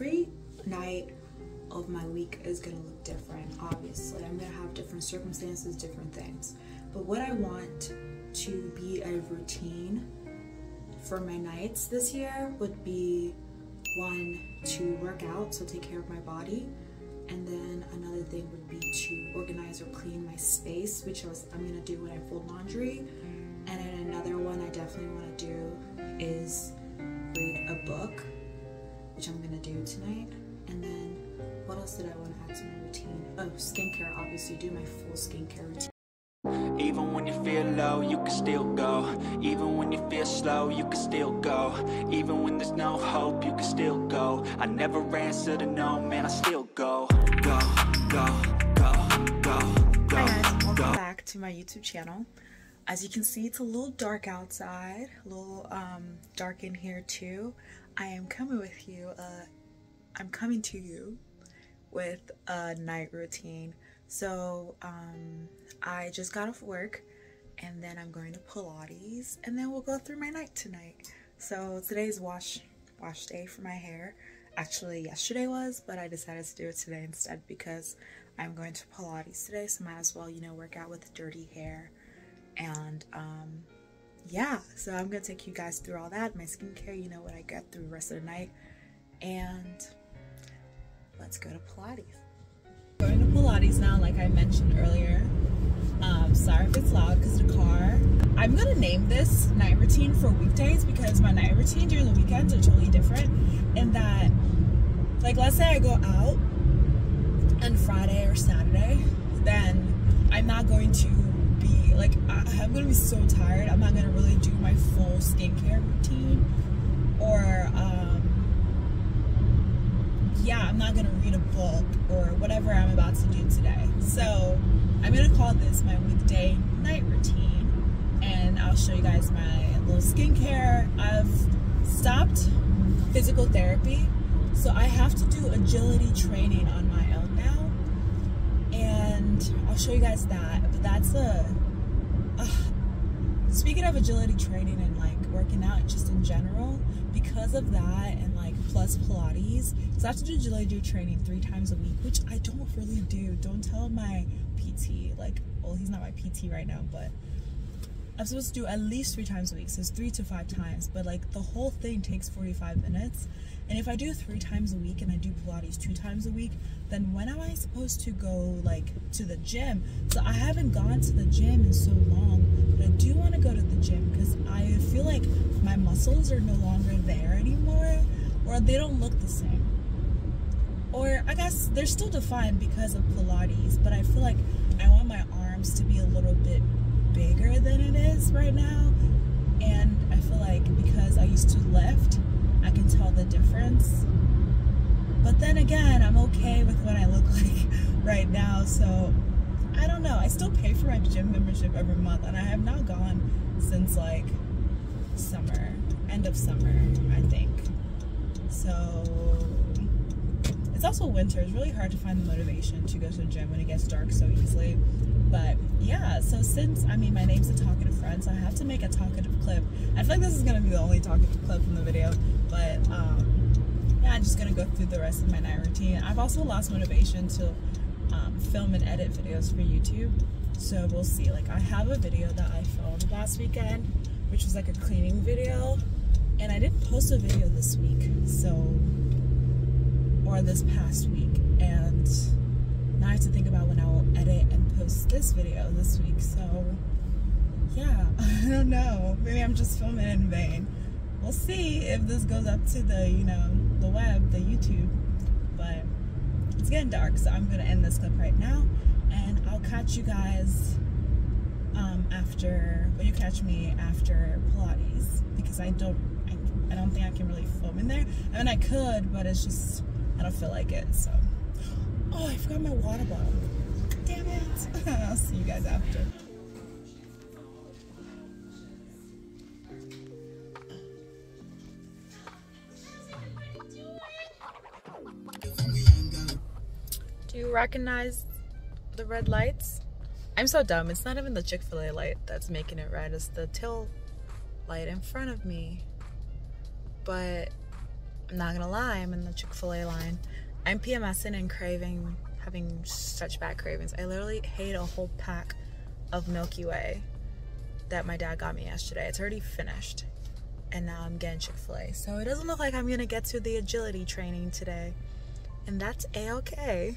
every night of my week is going to look different. Obviously, I'm going to have different circumstances, different things. But what I want to be a routine for my nights this year would be, one, to work out, so take care of my body. And then another thing would be to organize or clean my space, which I'm going to do when I fold laundry. And then another one I definitely want to do is read a book, which I'm going to do tonight. And then what else did I want to add to my routine? Oh, skincare, obviously, do my full skincare routine. Even when you feel low, you can still go. Even when you feel slow, you can still go. Even when there's no hope, you can still go. I never answer to no, man, I still go. Go, go, go, go, go. Hi guys, welcome back to my YouTube channel. As you can see, it's a little dark outside, a little dark in here too. I am coming with you, I'm coming to you with a night routine. So I just got off work and then I'm going to Pilates and then we'll go through my night tonight. So today's wash day for my hair. Actually yesterday was, but I decided to do it today instead because I'm going to Pilates today, so might as well, you know, work out with dirty hair. And yeah, so I'm gonna take you guys through all that, my skincare, you know what I get through the rest of the night, and let's go to Pilates. Going to Pilates now, like I mentioned earlier. Sorry if it's loud because the car. I'm gonna name this night routine for weekdays because my night routine during the weekends are totally different. In that, like, let's say I go out on Friday or Saturday, then I'm not going to be like, I'm gonna be so tired. I'm not gonna really do my full skincare routine, or yeah, I'm not gonna read a book or whatever I'm about to do today. So I'm gonna call this my weekday night routine, and I'll show you guys my little skincare. I've stopped physical therapy, so I have to do agility training on my own now, and I'll show you guys that. But that's speaking of agility training and like working out just in general, because of that and like plus Pilates, because I have to do agility training 3 times a week, which I don't really do. Don't tell my PT, like, well, he's not my PT right now, but I'm supposed to do at least 3 times a week, so it's 3 to 5 times, but like the whole thing takes 45 minutes. And if I do 3 times a week and I do Pilates 2 times a week, then when am I supposed to go like to the gym? So I haven't gone to the gym in so long, but I do want to go to the gym because I feel like my muscles are no longer there anymore, or they don't look the same. Or I guess they're still defined because of Pilates, but I feel like I want my arms to be a little bit bigger than it is right now. And I feel like because I used to lift, I can tell the difference. But then again, I'm okay with what I look like right now, so I don't know. I still pay for my gym membership every month, and I have not gone since like summer, end of summer, I think. So it's also winter. It's really hard to find the motivation to go to the gym when it gets dark so easily. But yeah, so since, I mean, my name's a talkative friend, so I have to make a talkative clip. I feel like this is gonna be the only talkative clip in the video, but yeah, I'm just gonna go through the rest of my night routine. I've also lost motivation to film and edit videos for YouTube, so we'll see. Like, I have a video that I filmed last weekend, which was like a cleaning video, and I didn't post a video this week, so, or this past week, and now I have to think about when I will edit and post this video this week. So yeah, I don't know. Maybe I'm just filming in vain. We'll see if this goes up to the, you know, the web, the YouTube. But it's getting dark, so I'm gonna end this clip right now, and I'll catch you guys after. Well, you catch me after Pilates because I don't think I can really film in there. I mean, I could, but it's just I don't feel like it. So. Oh, I forgot my water bottle. Damn it. I'll see you guys after. Do you recognize the red lights? I'm so dumb. It's not even the Chick-fil-A light that's making it red. It's the till light in front of me. But I'm not gonna lie, I'm in the Chick-fil-A line. I'm PMSing and craving, having such bad cravings. I literally ate a whole pack of Milky Way that my dad got me yesterday. It's already finished. And now I'm getting Chick-fil-A. So it doesn't look like I'm gonna get to the agility training today. And that's A-okay.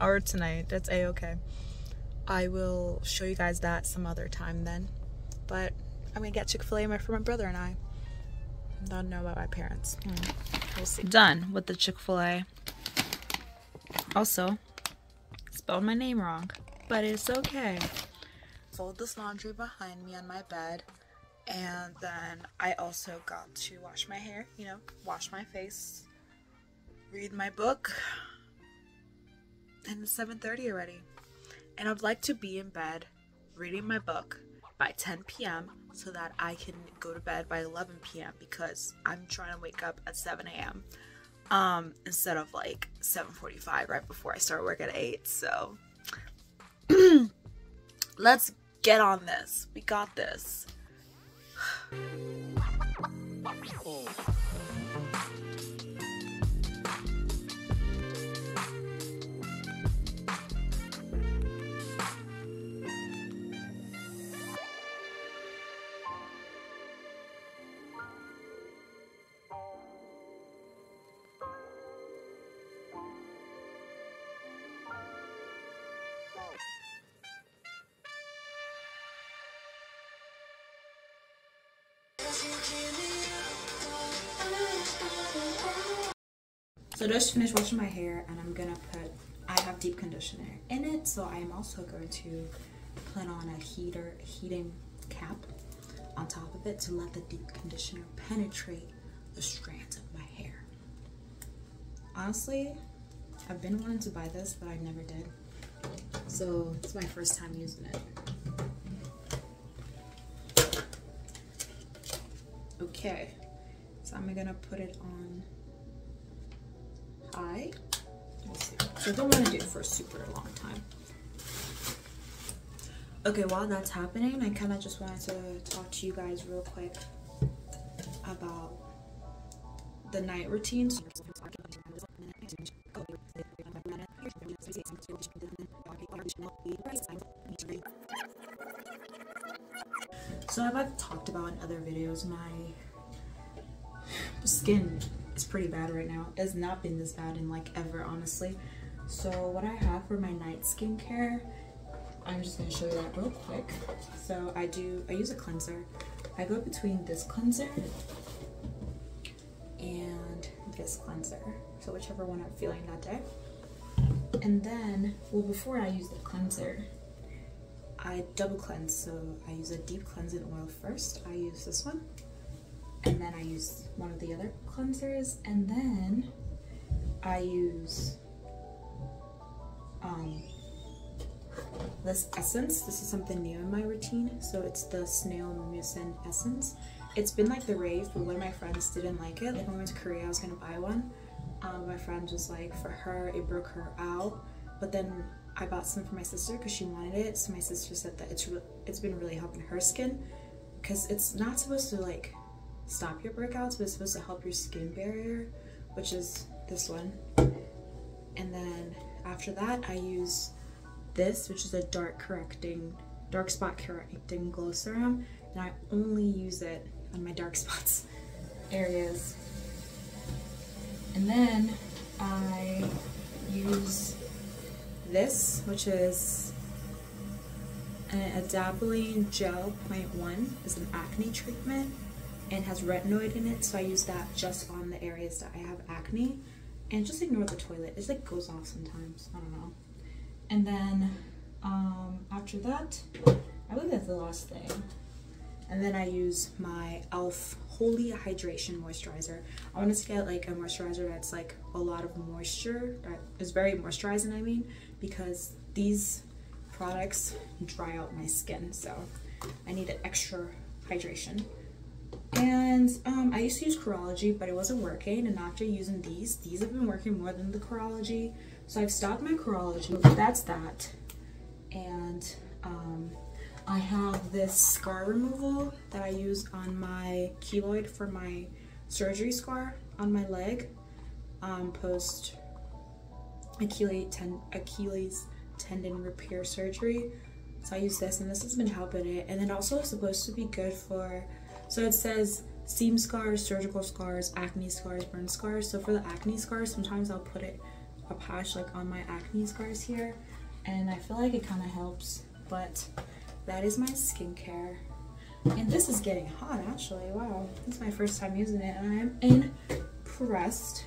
Or tonight, that's A-okay. I will show you guys that some other time then. But I'm gonna get Chick-fil-A for my brother and I. Don't know about my parents. We'll see. Done with the Chick-fil-A. Also, spelled my name wrong, but it's okay. Fold this laundry behind me on my bed. And then I also got to wash my hair, you know, wash my face, read my book, and it's 7:30 already. And I'd like to be in bed reading my book by 10 p.m. so that I can go to bed by 11 p.m. because I'm trying to wake up at 7 a.m. Instead of like 7:45 right before I start work at 8. So let's get on this. We got this. Oh. So just finished washing my hair, and I'm gonna put, I have deep conditioner in it, so I am also going to put on a heating cap on top of it to let the deep conditioner penetrate the strands of my hair. Honestly, I've been wanting to buy this, but I never did. So it's my first time using it. Okay, so I'm gonna put it on. We'll see. So I don't want to do it for a super long time. Okay, while that's happening, I kind of just wanted to talk to you guys real quick about the night routines. So as I've talked about in other videos, my skin is pretty bad right now. It has not been this bad in like ever, honestly. So what I have for my night skincare, I'm just gonna show you that real quick. So I use a cleanser. I go between this cleanser and this cleanser. So whichever one I'm feeling that day. And then, well, before I use the cleanser, I double cleanse. So I use a deep cleansing oil first. I use this one. And then I use one of the other cleansers, and then I use this essence. This is something new in my routine, so it's the snail mucin essence. It's been like the rave, but one of my friends didn't like it. Like when we went to Korea, I was gonna buy one. My friend was like, for her, it broke her out. But then I bought some for my sister because she wanted it. So my sister said that it's been really helping her skin because it's not supposed to like stop your breakouts, but it's supposed to help your skin barrier, which is this one. And then after that, I use this, which is a dark spot correcting glow serum, and I only use it on my dark spots areas. And then I use this, which is an Adapalene gel 0.1. It's an acne treatment and has retinoid in it, so I use that just on the areas that I have acne. And just ignore the toilet, it like goes off sometimes, I don't know. And then after that, I believe that's the last thing. And then I use my e.l.f. Holy Hydration Moisturizer. I wanted to get like a moisturizer that's like a lot of moisture, that is very moisturizing, I mean, because these products dry out my skin, so I need an extra hydration. And I used to use Corology, but it wasn't working, and after using these have been working more than the Corology, so I've stopped my Corology. That's that. And I have this scar removal that I use on my keloid for my surgery scar on my leg post Achilles tendon repair surgery. So I use this, and this has been helping it. And then also it's supposed to be good for, so it says seam scars, surgical scars, acne scars, burn scars. So for the acne scars, sometimes I'll put it a patch like on my acne scars here, and I feel like it kind of helps. But that is my skincare, and this is getting hot actually. Wow, it's my first time using it, and I'm impressed.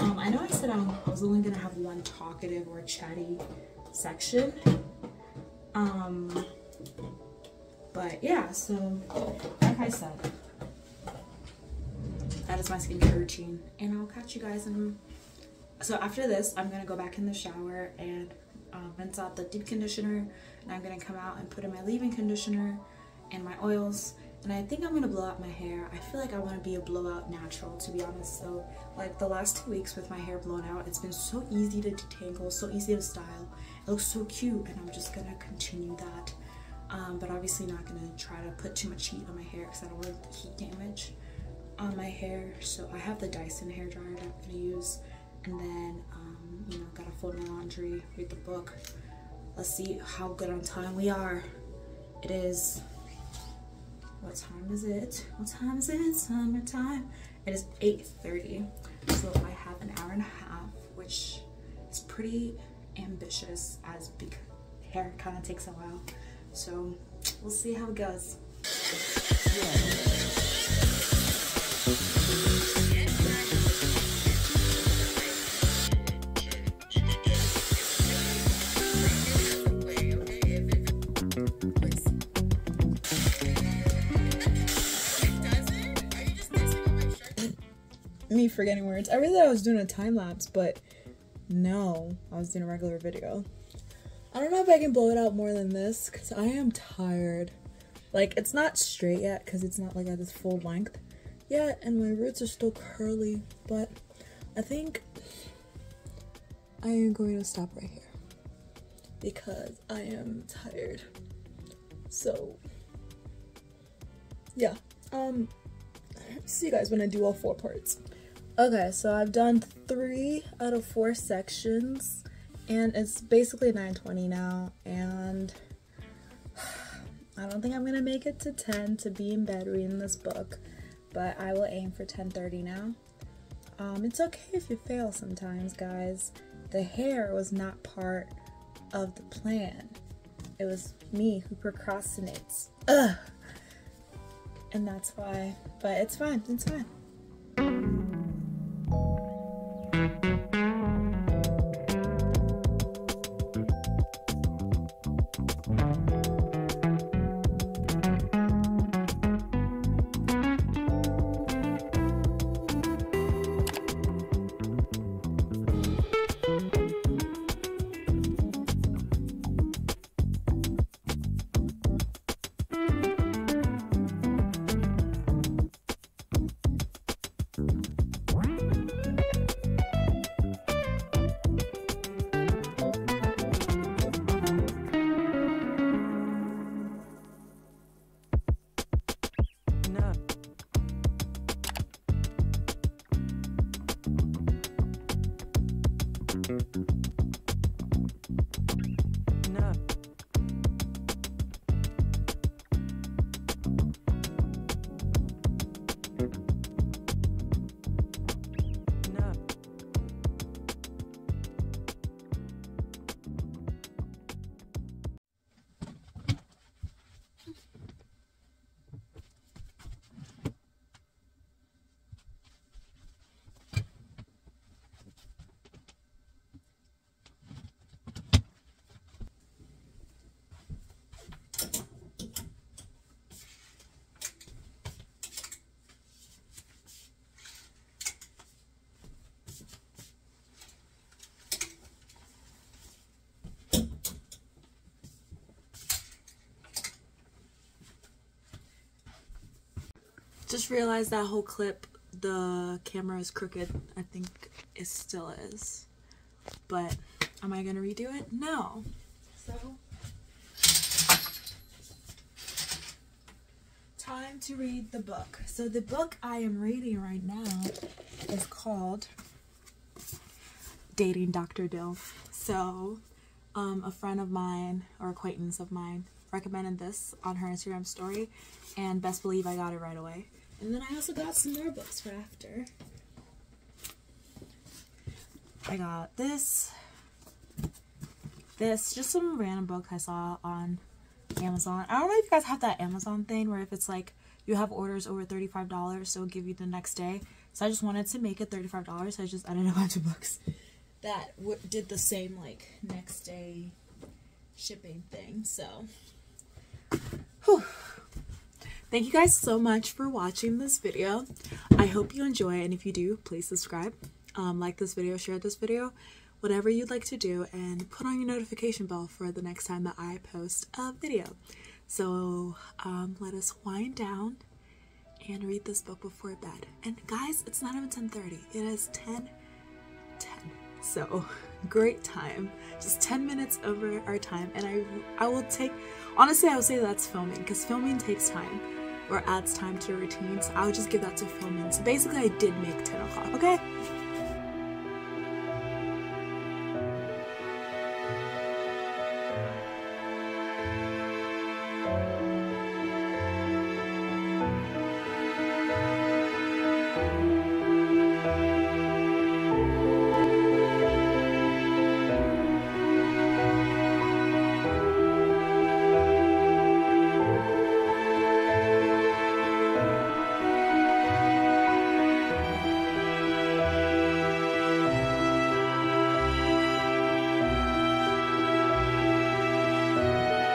I know I said I was only gonna have one talkative or chatty section, but yeah. So like I said, that is my skincare routine, and I'll catch you guys in. So after this, I'm gonna go back in the shower and rinse out the deep conditioner, and I'm gonna come out and put in my leave-in conditioner and my oils, and I think I'm gonna blow out my hair. I feel like I want to be a blowout natural, to be honest. So like the last 2 weeks with my hair blown out, it's been so easy to detangle, so easy to style. It looks so cute, and I'm just gonna continue that, but obviously not gonna try to put too much heat on my hair because I don't want heat damage on my hair. So I have the Dyson hair dryer that I'm gonna use, and then you know, gotta fold my laundry, read the book. Let's see how good on time we are. It is, what time is it? What time is it? Summertime. It is 8:30, so I have an hour and a half, which is pretty ambitious as big hair kind of takes a while. So we'll see how it goes. Yeah. Me forgetting words. I really thought I was doing a time lapse, but no, I was doing a regular video. I don't know if I can blow it out more than this because I am tired. Like, it's not straight yet because it's not like at this full length yet, and my roots are still curly, but I think I am going to stop right here because I am tired. So yeah, see you guys when I do all 4 parts. Okay, so I've done 3 out of 4 sections, and it's basically 9:20 now, and I don't think I'm gonna make it to 10 to be in bed reading this book, but I will aim for 10:30 now. It's okay if you fail sometimes, guys. The hair was not part of the plan. It was me who procrastinates. Ugh! And that's why, but it's fine, it's fine. Just realized that whole clip, the camera is crooked. I think it still is, but am I gonna redo it? No. So time to read the book. So the book I am reading right now is called Dating Dr. Dill. So a friend of mine, or acquaintance of mine, recommended this on her Instagram story, and best believe I got it right away. And then I also got some more books for after. I got this, just some random book I saw on Amazon. I don't know if you guys have that Amazon thing where if it's like you have orders over $35, so it'll give you the next day. So I just wanted to make it $35, so I didn't know a bunch of books that did the same like next day shipping thing. So whew. Thank you guys so much for watching this video. I hope you enjoy it, and if you do, please subscribe, like this video, share this video, whatever you'd like to do, and put on your notification bell for the next time that I post a video. So let us wind down and read this book before bed. And guys, it's not even 10:30, it is 10:10. So great time, just 10 minutes over our time. And I will take, honestly, I will say that's filming, because filming takes time or adds time to your routine. So I would just give that to filming. So basically I did make 10 o'clock, okay?